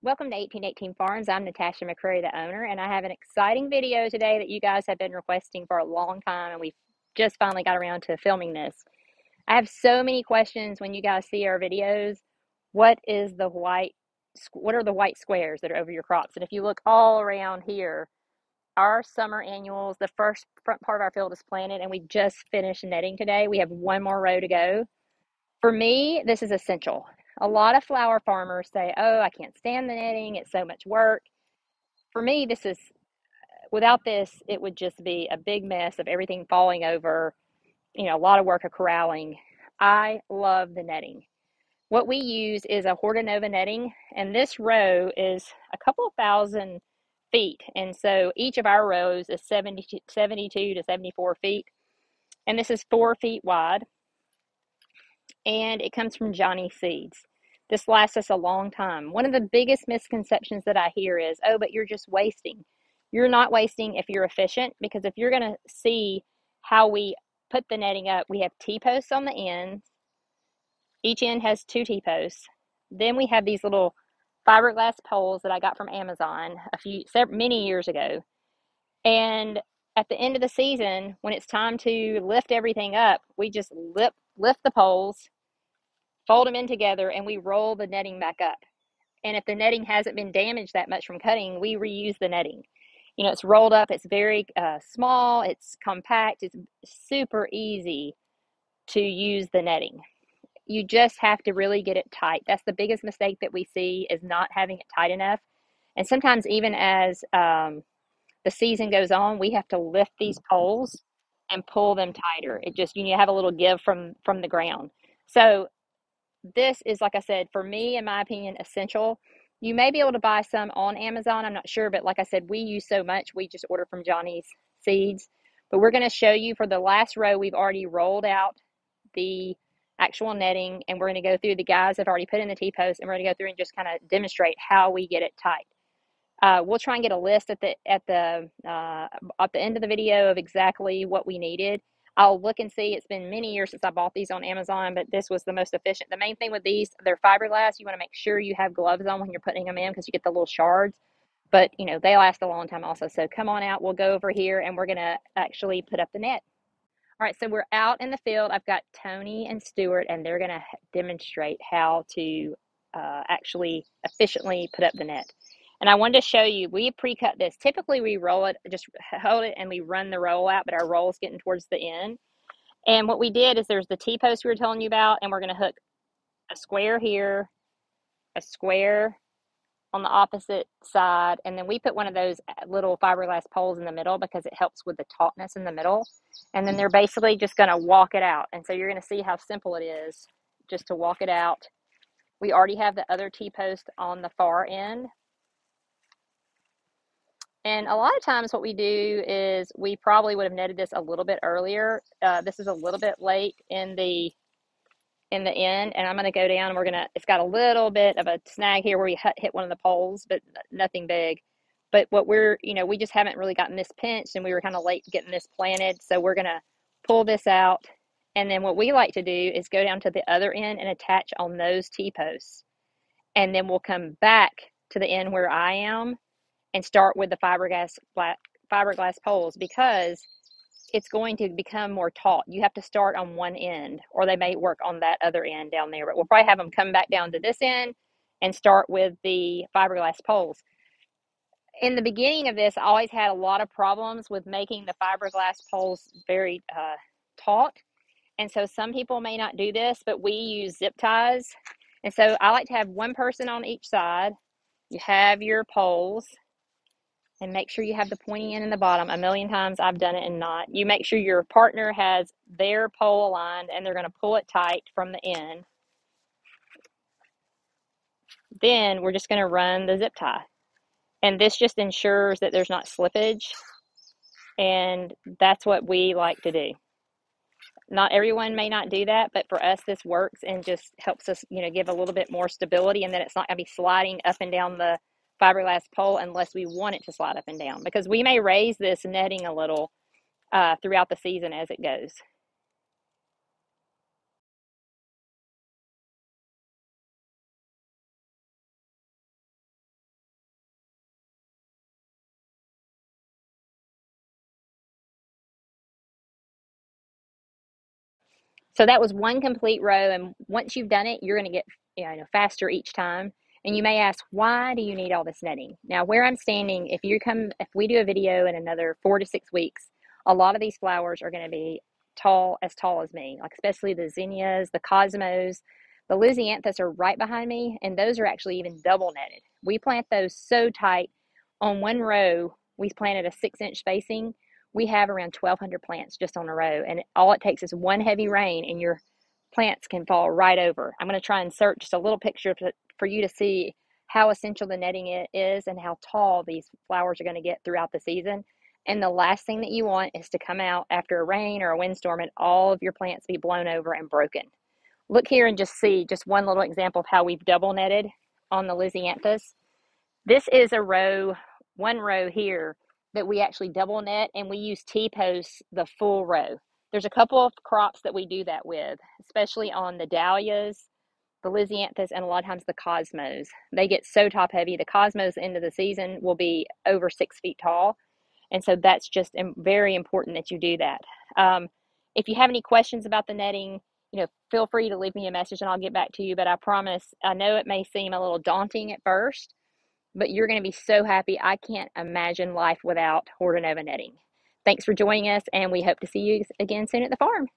Welcome to 1818 Farms. I'm Natasha McCrary, the owner, and I have an exciting video today that you guys have been requesting for a long time, and we've just finally got around to filming this. I have so many questions when you guys see our videos. What are the white squares that are over your crops? And if you look all around here, our summer annuals, the first front part of our field is planted, and we just finished netting today. We have one more row to go. For me, this is essential. A lot of flower farmers say, oh, I can't stand the netting, it's so much work. For me, without this, it would just be a big mess of everything falling over, a lot of work of corralling. I love the netting. What we use is a Hortonova netting, and this row is a couple of thousand feet. And so each of our rows is 72 to 74 feet. And this is 4 feet wide. And it comes from Johnny Seeds. This lasts us a long time. One of the biggest misconceptions that I hear is, oh, but you're just wasting. You're not wasting if you're efficient, because if you're going to see how we put the netting up, we have T-posts on the ends. Each end has 2 T-posts. Then we have these little fiberglass poles that I got from Amazon many years ago. And at the end of the season, when it's time to lift everything up, we just lift the poles, fold them in together, and we roll the netting back up. And if the netting hasn't been damaged that much from cutting, we reuse the netting. It's rolled up, it's very small, it's compact, it's super easy to use the netting. You just have to really get it tight. That's the biggest mistake that we see, is not having it tight enough. And sometimes even as the season goes on, we have to lift these poles and pull them tighter. It just, you have a little give from the ground. So this is, like I said, for me, in my opinion, essential. You may be able to buy some on Amazon, I'm not sure, but like I said, we use so much, we just order from Johnny's Seeds. But we're gonna show you for the last row, we've already rolled out the actual netting, and we're gonna go through, the guys have already put in the T-post, and we're gonna go through and just kind of demonstrate how we get it tight. We'll try and get a list at the end of the video of exactly what we needed. I'll look and see. It's been many years since I bought these on Amazon, but this was the most efficient. The main thing with these, they're fiberglass. You want to make sure you have gloves on when you're putting them in, because you get the little shards. But, they last a long time also. So come on out. We'll go over here, and we're going to actually put up the net. All right, so we're out in the field. I've got Tony and Stuart, and they're going to demonstrate how to actually efficiently put up the net. And I wanted to show you, we pre-cut this. Typically, we roll it, just hold it, and we run the roll out, but our roll's getting towards the end. And what we did is there's the T-post we were telling you about, and we're going to hook a square here, a square on the opposite side, and then we put one of those little fiberglass poles in the middle because it helps with the tautness in the middle. And then they're basically just going to walk it out. And so you're going to see how simple it is just to walk it out. We already have the other T-post on the far end. And a lot of times what we do is we probably would have netted this a little bit earlier. This is a little bit late in the end, and I'm going to go down, and it's got a little bit of a snag here where we hit one of the poles, but nothing big. But what we just haven't really gotten this pinched, and we were kind of late getting this planted. So we're going to pull this out. And then what we like to do is go down to the other end and attach on those T-posts. And then we'll come back to the end where I am and start with the fiberglass poles, because it's going to become more taut. You have to start on one end, or they may work on that other end down there, but we'll probably have them come back down to this end and start with the fiberglass poles. In the beginning of this, I always had a lot of problems with making the fiberglass poles very taut, and so some people may not do this, but we use zip ties. And so I like to have one person on each side. You have your poles, and make sure you have the pointy end and the bottom. A million times I've done it and not. You make sure your partner has their pole aligned, and they're going to pull it tight from the end. Then we're just going to run the zip tie. And this just ensures that there's not slippage. And that's what we like to do. Not everyone may not do that, but for us this works and just helps us, give a little bit more stability, and then it's not going to be sliding up and down the fiberglass pole unless we want it to slide up and down, because we may raise this netting a little throughout the season as it goes. So that was one complete row, and once you've done it, you're going to get faster each time. And you may ask, why do you need all this netting? Now, where I'm standing, if we do a video in another 4 to 6 weeks, a lot of these flowers are going to be tall as me, like especially the zinnias, the cosmos, the lisianthus are right behind me, and those are actually even double netted. We plant those so tight. On one row, we planted a 6-inch spacing. We have around 1,200 plants just on a row, and all it takes is one heavy rain, and your plants can fall right over. I'm going to try and insert just a little picture for you to see how essential the netting is and how tall these flowers are going to get throughout the season. And the last thing that you want is to come out after a rain or a windstorm and all of your plants be blown over and broken. Look here and just see just one little example of how we've double netted on the lisianthus. This is a row, one row here that we actually double net, and we use T-posts the full row. There's a couple of crops that we do that with, especially on the dahlias, the lisianthus, and a lot of times the cosmos. They get so top heavy. The cosmos end of the season will be over 6 feet tall. And so that's just very important that you do that. If you have any questions about the netting, feel free to leave me a message and I'll get back to you. But I promise, I know it may seem a little daunting at first, but you're going to be so happy. I can't imagine life without Hortonova netting. Thanks for joining us, and we hope to see you again soon at the farm.